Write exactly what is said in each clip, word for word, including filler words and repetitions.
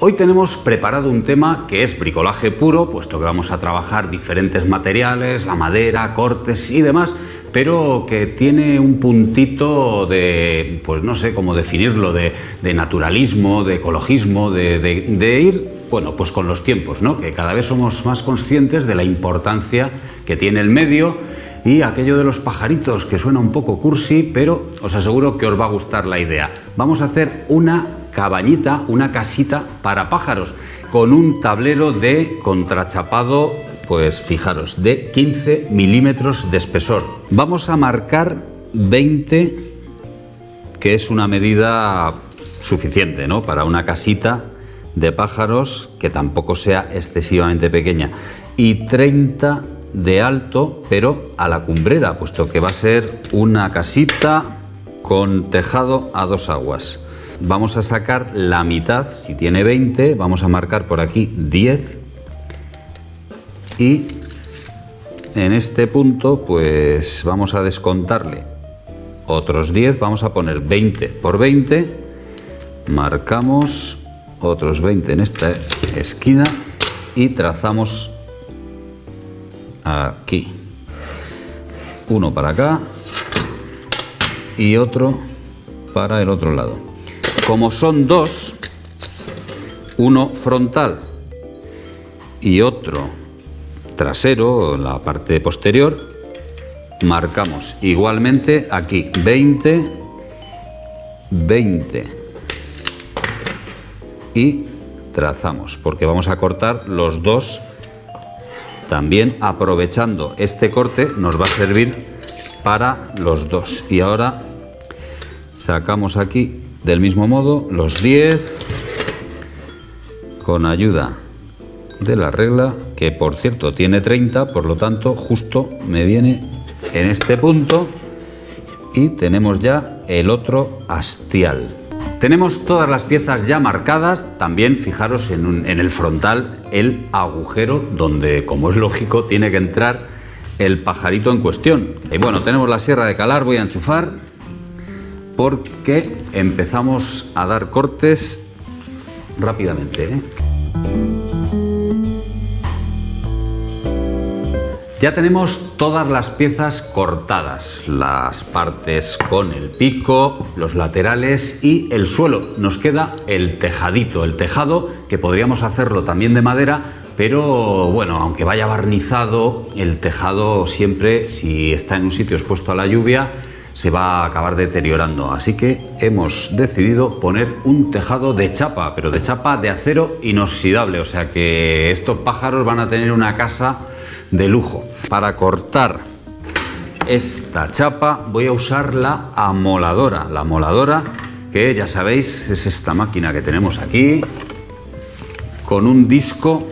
Hoy tenemos preparado un tema que es bricolaje puro, puesto que vamos a trabajar diferentes materiales, la madera, cortes y demás, pero que tiene un puntito de, pues no sé cómo definirlo, de, de naturalismo, de ecologismo, de, de, de ir, bueno, pues con los tiempos, ¿no? Que cada vez somos más conscientes de la importancia que tiene el medio. Y aquello de los pajaritos, que suena un poco cursi, pero os aseguro que os va a gustar la idea. Vamos a hacer una cabañita, una casita para pájaros, con un tablero de contrachapado, pues fijaros, de quince milímetros de espesor. Vamos a marcar veinte, que es una medida suficiente, ¿no?, para una casita de pájaros que tampoco sea excesivamente pequeña. Y treinta de alto, pero a la cumbrera, puesto que va a ser una casita con tejado a dos aguas. Vamos a sacar la mitad, si tiene veinte, vamos a marcar por aquí diez, y en este punto pues vamos a descontarle otros diez, vamos a poner veinte por veinte, marcamos otros veinte en esta esquina y trazamos aquí, uno para acá y otro para el otro lado. Como son dos, uno frontal y otro trasero, la parte posterior, marcamos igualmente aquí veinte, veinte y trazamos, porque vamos a cortar los dos. También aprovechando este corte nos va a servir para los dos. Y ahora sacamos aquí del mismo modo los diez con ayuda de la regla, que por cierto tiene treinta, por lo tanto justo me viene en este punto, y tenemos ya el otro hastial. Tenemos todas las piezas ya marcadas. También fijaros en, un, en el frontal el agujero donde, como es lógico, tiene que entrar el pajarito en cuestión. Y bueno, tenemos la sierra de calar, voy a enchufar porque empezamos a dar cortes rápidamente, ¿eh? Ya tenemos todas las piezas cortadas, las partes con el pico, los laterales y el suelo. Nos queda el tejadito, el tejado, que podríamos hacerlo también de madera, pero bueno, aunque vaya barnizado, el tejado siempre, si está en un sitio expuesto a la lluvia, se va a acabar deteriorando. Así que hemos decidido poner un tejado de chapa, pero de chapa de acero inoxidable, o sea que estos pájaros van a tener una casa de lujo. Para cortar esta chapa voy a usar la amoladora. La amoladora, que ya sabéis, es esta máquina que tenemos aquí, con un disco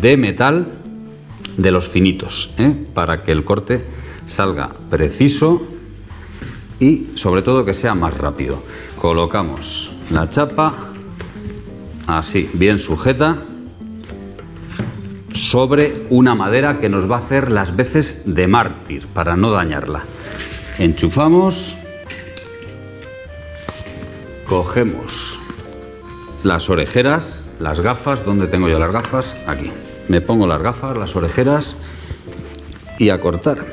de metal de los finitos, ¿eh?, para que el corte salga preciso y sobre todo que sea más rápido. Colocamos la chapa así, bien sujeta, sobre una madera que nos va a hacer las veces de mártir para no dañarla. Enchufamos, cogemos las orejeras, las gafas. ¿Dónde tengo yo las gafas? Aquí. Me pongo las gafas, las orejeras y a cortar.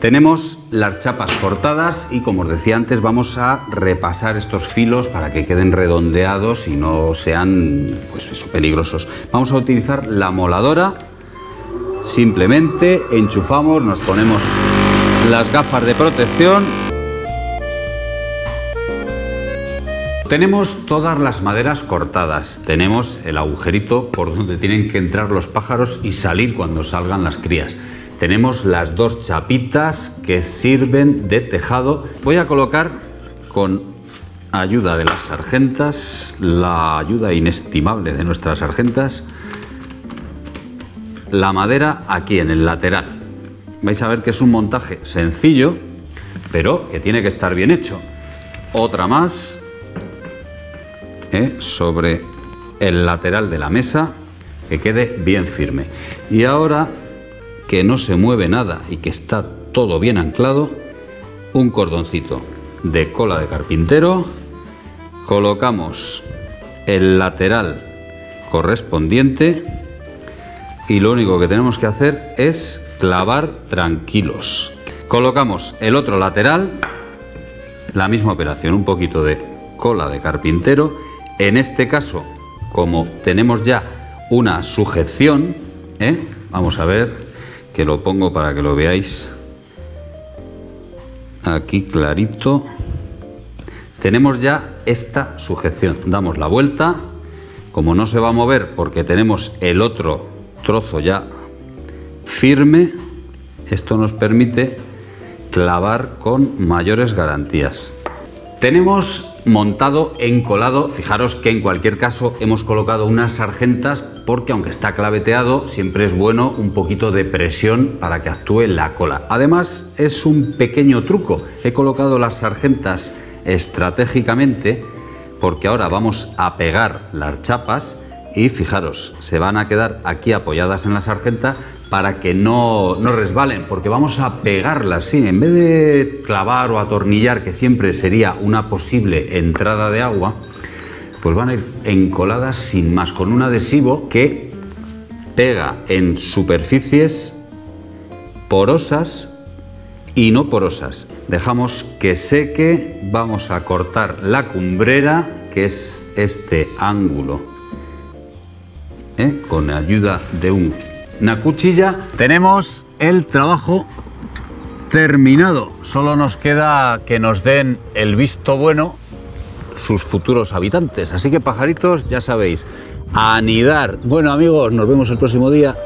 Tenemos las chapas cortadas y, como os decía antes, vamos a repasar estos filos para que queden redondeados y no sean, pues eso, peligrosos. Vamos a utilizar la moladora, simplemente enchufamos, nos ponemos las gafas de protección. Tenemos todas las maderas cortadas, tenemos el agujerito por donde tienen que entrar los pájaros y salir cuando salgan las crías. Tenemos las dos chapitas que sirven de tejado. Voy a colocar, con ayuda de las sargentas, la ayuda inestimable de nuestras sargentas, la madera aquí en el lateral. Vais a ver que es un montaje sencillo, pero que tiene que estar bien hecho. Otra más, ¿eh?, sobre el lateral de la mesa, que quede bien firme. Y ahora, que no se mueve nada y que está todo bien anclado, un cordoncito de cola de carpintero, colocamos el lateral correspondiente y lo único que tenemos que hacer es clavar tranquilos. Colocamos el otro lateral, la misma operación, un poquito de cola de carpintero. En este caso, como tenemos ya una sujeción, ¿eh? Vamos a ver que lo pongo para que lo veáis aquí clarito. Tenemos ya esta sujeción, damos la vuelta. Como no se va a mover porque tenemos el otro trozo ya firme, esto nos permite clavar con mayores garantías. Tenemos montado encolado. Fijaros que en cualquier caso hemos colocado unas sargentas porque aunque está claveteado siempre es bueno un poquito de presión para que actúe la cola. Además es un pequeño truco, he colocado las sargentas estratégicamente porque ahora vamos a pegar las chapas y fijaros, se van a quedar aquí apoyadas en la sargenta para que no, no resbalen, porque vamos a pegarlas, ¿sí? En vez de clavar o atornillar, que siempre sería una posible entrada de agua, pues van a ir encoladas sin más, con un adhesivo que pega en superficies porosas y no porosas. Dejamos que seque, vamos a cortar la cumbrera, que es este ángulo, ¿eh? Con ayuda de un, una cuchilla. Tenemos el trabajo terminado, solo nos queda que nos den el visto bueno sus futuros habitantes. Así que pajaritos, ya sabéis, a anidar. Bueno amigos, nos vemos el próximo día.